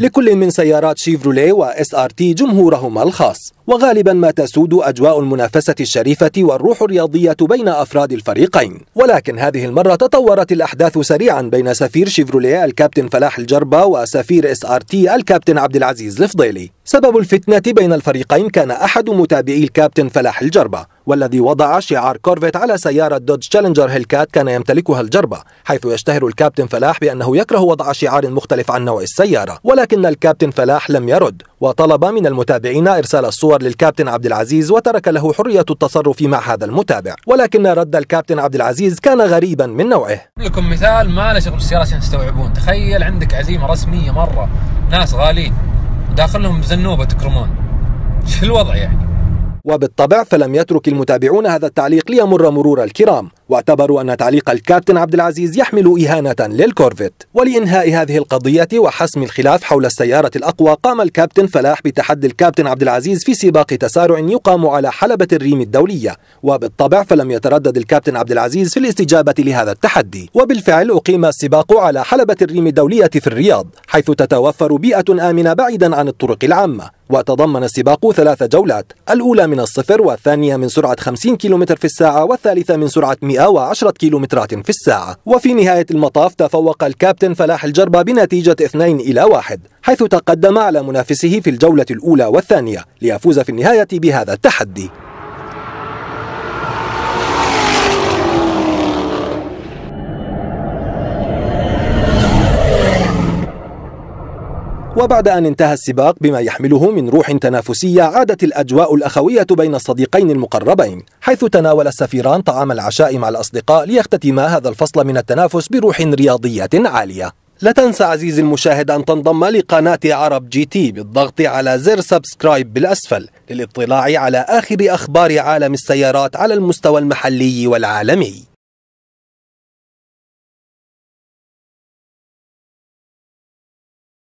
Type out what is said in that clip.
لكل من سيارات شيفروليه واس ار تي جمهورهما الخاص، وغالبا ما تسود أجواء المنافسة الشريفة والروح الرياضية بين أفراد الفريقين. ولكن هذه المرة تطورت الأحداث سريعا بين سفير شيفروليه الكابتن فلاح الجربا وسفير اس ار تي الكابتن عبد العزيز الفضيلي. سبب الفتنة بين الفريقين كان أحد متابعي الكابتن فلاح الجربا، والذي وضع شعار كورفيت على سيارة دودج تشالنجر هيلكات كان يمتلكها الجربا، حيث يشتهر الكابتن فلاح بأنه يكره وضع شعار مختلف عن نوع السيارة. ولكن الكابتن فلاح لم يرد، وطلب من المتابعين إرسال الصور للكابتن عبد العزيز وترك له حرية التصرف مع هذا المتابع. ولكن رد الكابتن عبد العزيز كان غريبا من نوعه. لكم مثال ما له شغل بالسيارة عشان تستوعبون. تخيل عندك عزيمة رسمية مرة، ناس غالين وداخلهم زنوبة تكرمون، شو الوضع يعني؟ وبالطبع فلم يترك المتابعون هذا التعليق ليمر مرور الكرام، واعتبروا أن تعليق الكابتن عبد العزيز يحمل إهانة للكورفيت. ولإنهاء هذه القضية وحسم الخلاف حول السيارة الأقوى، قام الكابتن فلاح بتحدي الكابتن عبد العزيز في سباق تسارع يقام على حلبة الريم الدولية، وبالطبع فلم يتردد الكابتن عبد العزيز في الاستجابة لهذا التحدي. وبالفعل أقيم السباق على حلبة الريم الدولية في الرياض، حيث تتوفر بيئة آمنة بعيدا عن الطرق العامة. وتضمن السباق 3 جولات، الأولى من 0، والثانية من سرعة 50 كيلومتر في الساعة، والثالثة من سرعة 110 كيلومترات في الساعة. وفي نهاية المطاف تفوق الكابتن فلاح الجربا بنتيجة 2-1، حيث تقدم على منافسه في الجولة الأولى والثانية ليفوز في النهاية بهذا التحدي. وبعد أن انتهى السباق بما يحمله من روح تنافسية، عادت الأجواء الأخوية بين الصديقين المقربين، حيث تناول السفيران طعام العشاء مع الأصدقاء ليختتما هذا الفصل من التنافس بروح رياضية عالية. لا تنسى عزيزي المشاهد أن تنضم لقناة عرب جي تي بالضغط على زر سبسكرايب بالأسفل للاطلاع على آخر أخبار عالم السيارات على المستوى المحلي والعالمي.